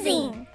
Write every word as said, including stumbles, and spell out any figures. amazing!